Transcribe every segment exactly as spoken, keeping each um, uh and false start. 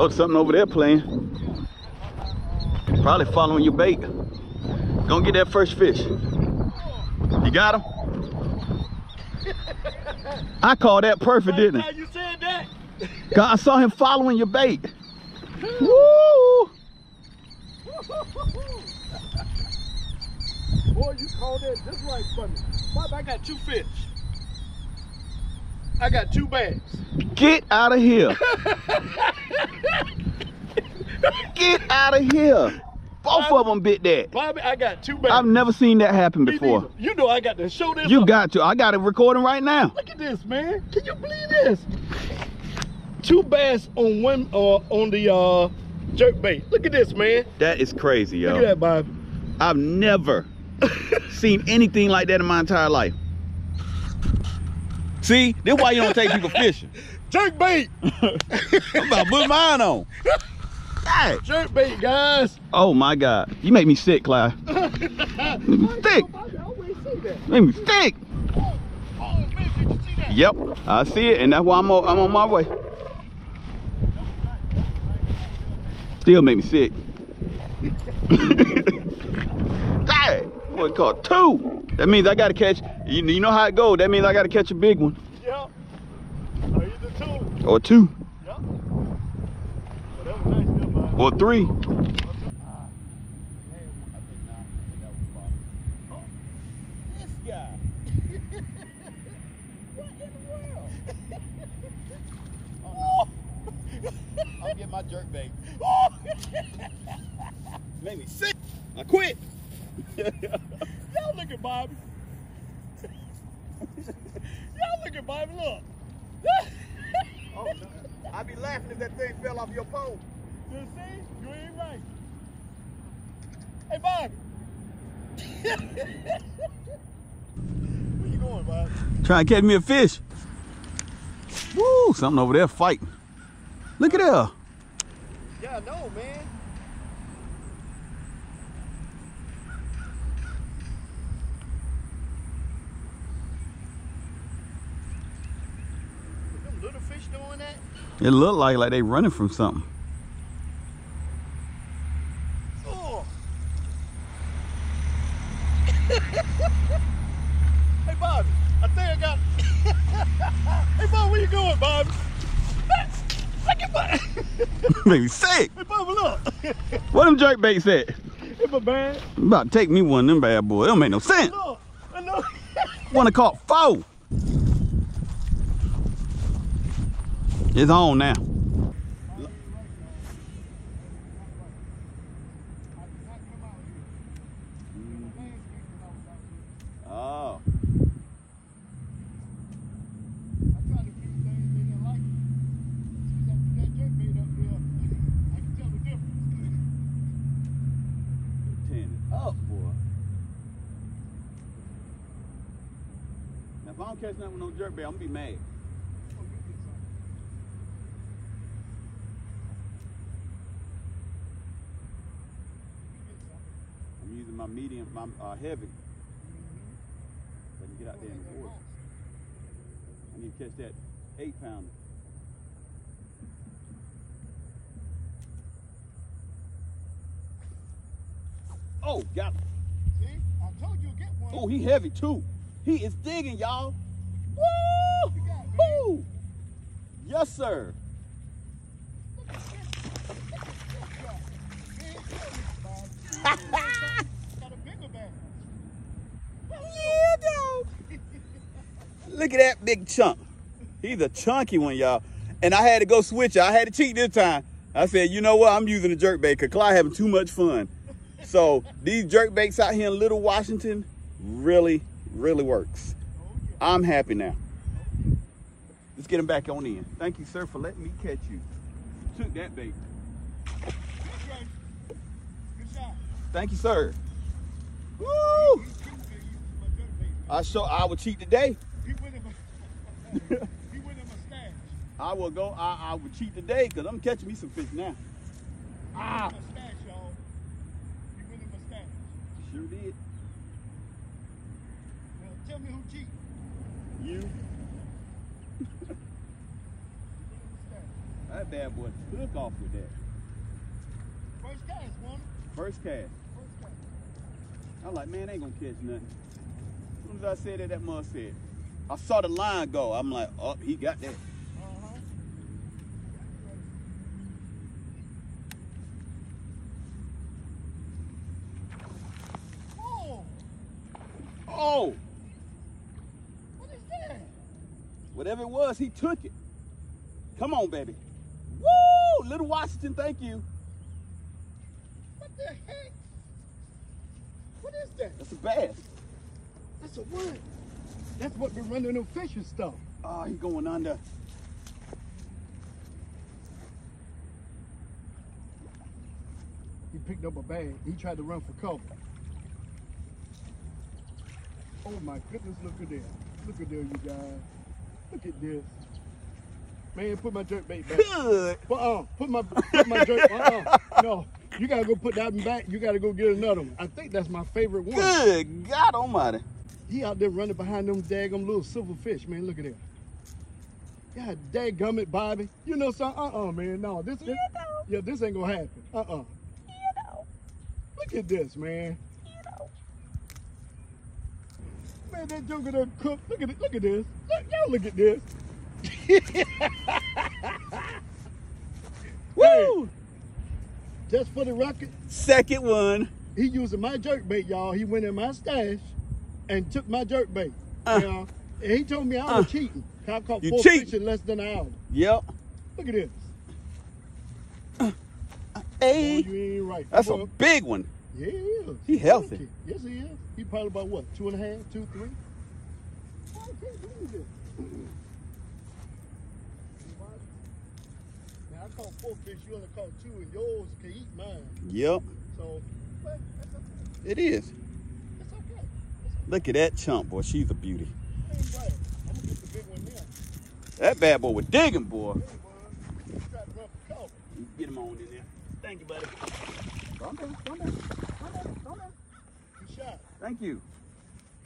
Oh, something over there playing. Probably following your bait. Go get that first fish. You got him? I called that perfect, didn't I? You said that. God, I saw him following your bait. Woo! Boy, you called that just right for me. Bob, I got two fish. I got two bags. Get out of here. Get out of here. Both Bobby, of them bit that. Bobby, I got two bags. I've never seen that happen before. You know I got to show this. You up. got to. I got it recording right now. Look at this, man. Can you believe this? Two bass on one uh, on the uh, jerk bait. Look at this, man. That is crazy, yo. Look at that, Bobby. I've never seen anything like that in my entire life. See, this why you don't take people fishing. Jerk bait. I'm about to put mine on. Hey. Jerk bait, guys. Oh my God, you make me sick, Clyde. Make me sick. Make me sick. Yep, I see it, and that's why I'm on, I'm on my way. Still make me sick. Dang, boy caught two. That means I gotta catch, you, you know how it goes, that means I gotta catch a big one. Yeah. Or either two. Or two. Yeah. Or three. This guy. What in the world? Oh, no. I'll get my jerk bait. Oh. Made me sick. I quit. Y'all look at Bobby. Y'all look at Bobby, look. Oh, no. I'd be laughing if that thing fell off your pole. You see? You ain't right. Hey, Bobby. Where you going, Bobby? Trying to catch me a fish. Woo, something over there fighting. Look at her. Yeah, I know, man. It looked like like they running from something. Oh. Hey Bobby, I think I got. Hey Bobby, where you going, Bobby? Look at Bobby. Make me sick. Hey Bobby, look. What them jerk baits at? It's a bad. You about to take me one of them bad boys. It don't make no sense. No, no. Want to caught four. It's on now. Oh. Up, boy. Now if I don't catch nothing with no jerk bait, I'm gonna be mad. My medium, my uh, heavy. So I can get out there in the water. I need to catch that eight pounder. Oh, got him. See, I told you to get one. Oh, he heavy too. He is digging, y'all. Woo! Woo! Yes, sir. Look at that big chunk. He's a chunky one, y'all. And I had to go switch it. I had to cheat this time. I said, you know what? I'm using a jerkbait because Clyde having too much fun. So these jerkbaits out here in Little Washington really, really works. I'm happy now. Let's get him back on in. Thank you, sir, for letting me catch you. You took that bait. Good shot. Thank you, sir. Woo! I show I would cheat today. I will go, I, I will cheat today because I'm catching me some fish now. Ah! Sure did. Well, tell me who cheated. You. All right, that bad boy took off with that. First cast, woman. First cast. First cast. I'm like, man, they ain't gonna catch nothing. As soon as I said that, that mother said, I saw the line go. I'm like, oh, he got that. Uh-huh. Whoa. Oh! What is that? Whatever it was, he took it. Come on, baby. Woo! Little Washington, thank you. What the heck? What is that? That's a bass. That's a what? That's what we're running on fish and stuff. Oh, he's going under. He picked up a bag. He tried to run for cover. Oh my goodness, look at this. Look at there, you guys. Look at this. Man, put my jerk bait back. Good. Uh-uh. Put my put my jerk. Uh-uh. No. You gotta go put that one back. You gotta go get another one. I think that's my favorite one. Good God almighty. He out there running behind them daggum little silver fish, man. Look at that. God dadgummit, Bobby. You know something? Uh-uh, man. No, this, this you know. Yeah, this ain't gonna happen. Uh-uh. You know. Look at this, man. You know. Man, that joker done cooked. Look at it. Look at this. Look, y'all look at this. Woo! Hey, just for the record, second one. He using my jerk bait, y'all. He went in my stash and took my jerk bait. Uh, you know? And he told me I was uh, cheating. I caught four cheating. fish in less than an hour. Yep. Look at this. Uh, hey, boy, you ain't right. That's boy. a big one. Yeah, he is. He healthy. He yes, he is. He probably about what, two and a half, two, three. Boy, I can't believe this. I caught four fish, you only caught two, and yours can eat mine. Yep. So, but that's okay. It is. It's okay. It's okay. Look at that chump, boy. She's a beauty. Ain't right. I'm gonna get the big one now. That bad boy was digging, boy. Hey, boy. You tried to run for cover. Get him on in there. Thank you, buddy. Come down, come down, come down, come down. Good shot. Thank you.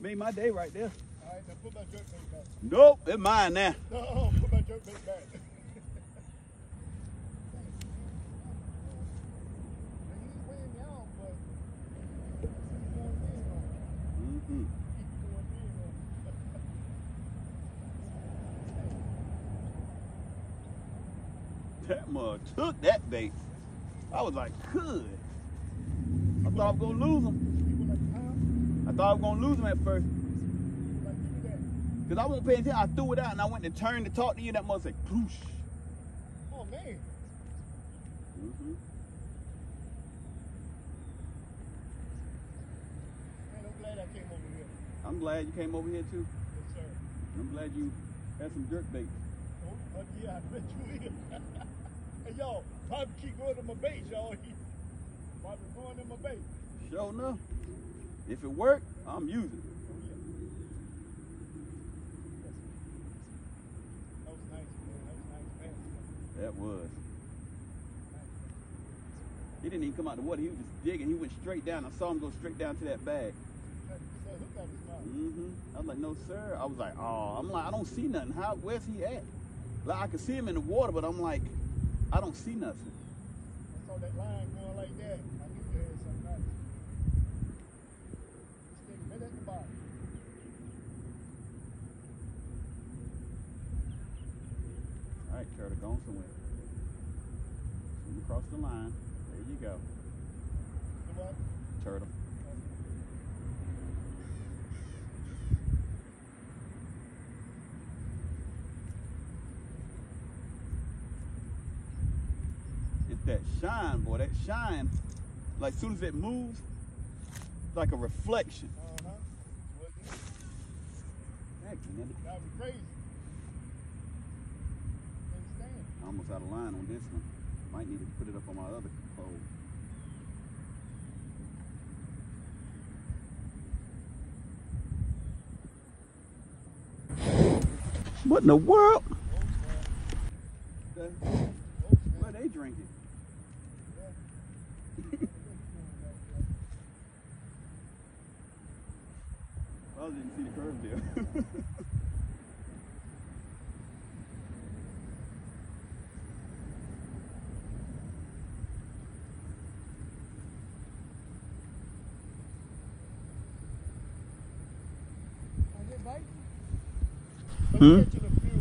Made my day right there. All right, now put my jerk bait back. Nope, it's mine now. No, put my jerk bait back. Mm. That mug took that bait. I was like, good. I thought I was going to lose him. I thought I was going to lose him at first. Because I won't pay attention. I threw it out and I went to turn to talk to you. That mug said, poosh. Oh, man. Mm-hmm. I'm glad you came over here too. Yes, sir. I'm glad you had some jerk bait. Oh, yeah, I bet you is. Hey, y'all, Bobby keep going to my bait, y'all. Bobby going to my bait. Sure enough. If it worked, I'm using it. Oh, yeah. That was nice, man. That was nice fast. That was. He didn't even come out the water. He was just digging. He went straight down. I saw him go straight down to that bag. Mm-hmm. I was like, no, sir. I was like, oh, I'm like, I don't see nothing. How, where's he at? Like, I could see him in the water, but I'm like, I don't see nothing. I saw that line going like that. I knew there was something nice. This thing right at the bottom. All right, turtle, going somewhere. Come across the line. There you go. The what? Turtle. That shine, boy, that shine, like soon as it moves, like a reflection. Uh-huh. Heck, that'd be crazy. I'm almost out of line on this one. Might need to put it up on my other pole. What in the world? Okay. What are they drinking? I didn't see the curve there. Hmm?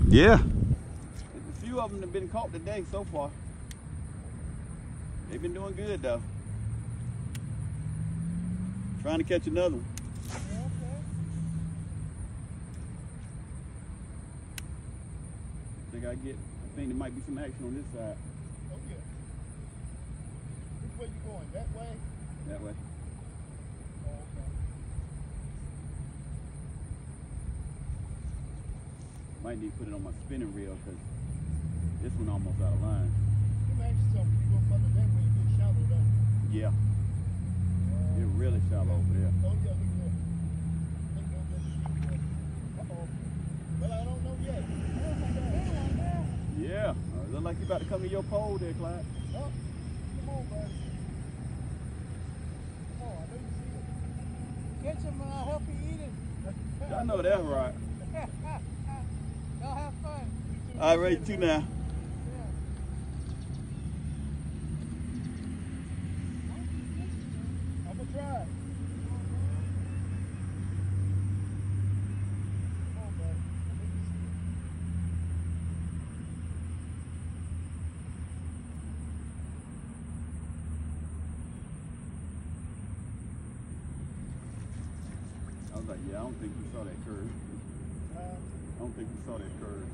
Yeah. There's a few of them have been caught today so far. They've been doing good though. Trying to catch another one. I think I get, I think there might be some action on this side. Oh yeah. Which way you going? That way? That way. Oh, okay. Might need to put it on my spinning reel because this one almost out of line. You may ask yourself, you go further that way, you get shallow though. Yeah. It really fell over there. Oh, yeah, look at that. Uh-oh. Well, I don't know yet. Yeah. It looks like you're about to come to your pole there, Clyde. Oh, come on, buddy. Come on, I know you see it. Catch him and I'll help you eat it. I know that's right. Y'all have fun. All right, ready to now. I was like, yeah, I don't think we saw that curve. I don't think we saw that curve.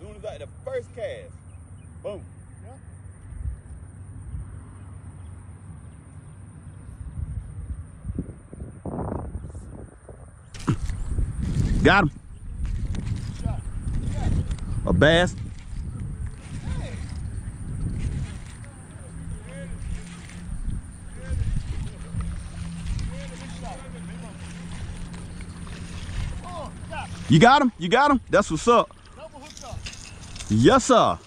As soon as I had the first cast, boom. Got him. A bass. You got him? You got him? That's what's up. Yes, sir.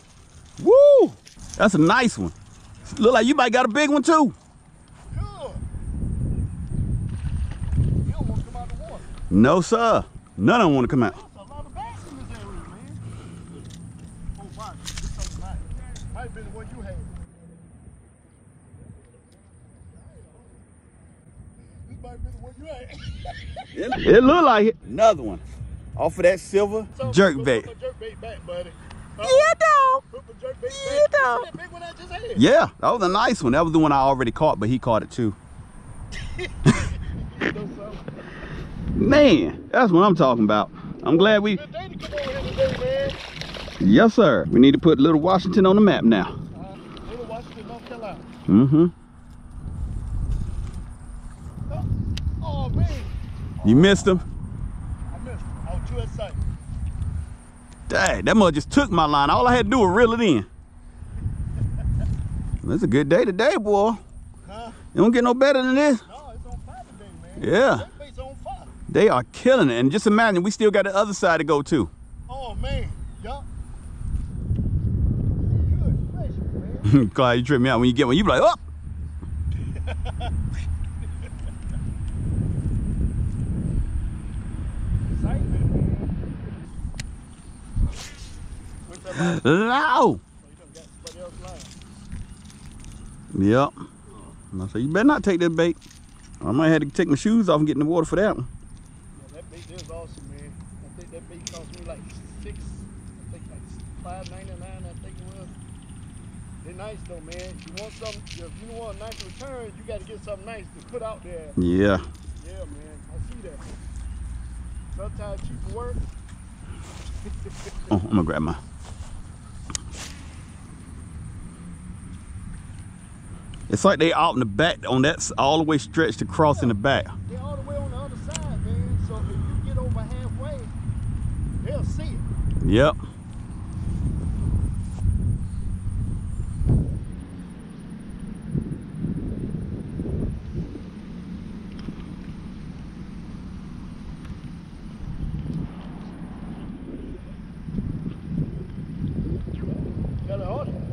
Woo! That's a nice one. Look like you might got a big one too. No, sir. None of them want to come out. That's a lot of bass in this area, man. Oh, wow. This is nice. Might have been the one you had. This might have been the one you had. It, it looked like it. Another one. Off of that silver so, jerk bait. Put the jerk bait back, buddy. Uh, yeah, dog. Put the jerk bait yeah, back. Dog. That big one I just had. Yeah, that was a nice one. That was the one I already caught, but he caught it too. Man, that's what I'm talking about. I'm glad we... Yes, sir. We need to put Little Washington on the map now. Uh, Little Washington, North Carolina. Mm-hmm. Oh, oh, man. You missed him? I missed him. I was too excited. Dang, that mother just took my line. All I had to do was reel it in. It's a good day today, boy. Huh? It don't get no better than this. No, it's on fire today, man. Yeah. They are killing it. And just imagine, we still got the other side to go to. Oh, man. Yup. Good pressure, man. Clyde, you trip me out when you get one. You be like, oh! Loud! Yup. I said, you better not take that bait. I might have to take my shoes off and get in the water for that one. It was awesome, man. I think that bait cost me like six, I think like five ninety-nine, I think it was. They're nice though, man. You want something, if you want a nice return, you got to get something nice to put out there. Yeah. Yeah, man. I see that. Sometimes cheap work. Oh, I'm going to grab my. It's like they out in the back, on that, all the way stretched across yeah. in the back. They're all the way on the other side, man. So if you get over halfway, they'll see it. Yep. Got an audience.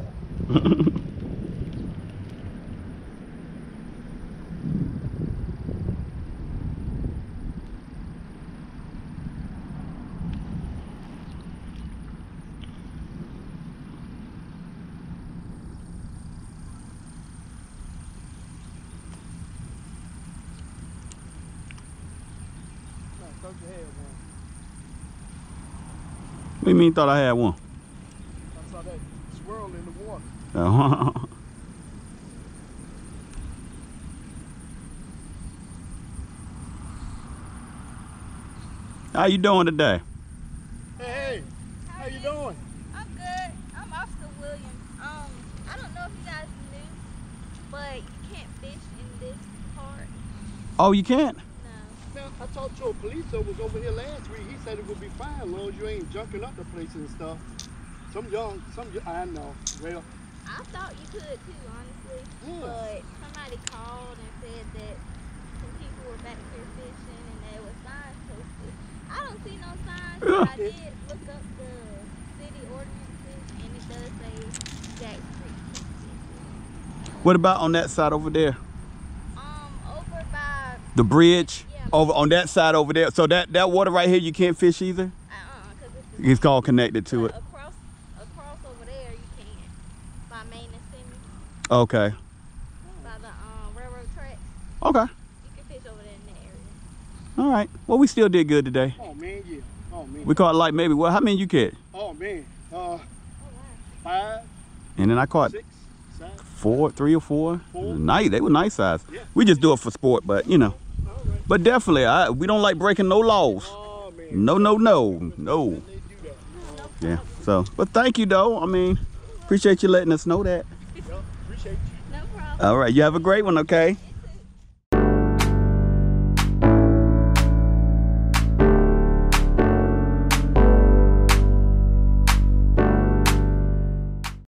thought you had one. What do you mean thought I had one? I saw that swirl in the water. Uh-huh. How you doing today? Hey, hey. How, How you, you doing? I'm good. I'm Officer Williams. Um, I don't know if you guys knew, but you can't fish in this park. Oh, you can't? No. Now, I talked to a policer who was over here last week. He said it would be fine as long as you ain't junking up the place and stuff. Some young, some young, I know. Well, I thought you could too, honestly. Yeah. But somebody called and said that some people were back here fishing and there were signs posted. I don't see no signs, but I did look up the city ordinances, and it does say Jacksonville. What about on that side over there? Um, over by... the bridge? Yeah. Over on that side over there. So that, that water right here, you can't fish either? Uh-uh, because it's... it's all connected to it. Across, across over there, you can. By Main and Sydney. Okay. By the um, railroad tracks. Okay. All right. Well, we still did good today. Oh, man, yeah. Oh, man. We caught like maybe, well, how many you catch? Oh, man. Uh, oh, wow. Five. And then I caught six, seven, four, three or four. four. Nice. They were nice size. Yeah. We just do it for sport, but, you know. All right. But definitely, I, we don't like breaking no laws. Oh, man. No, no, no, no. Yeah. So, but thank you, though. I mean, appreciate you letting us know that. Well, appreciate you. No problem. All right. You have a great one, okay?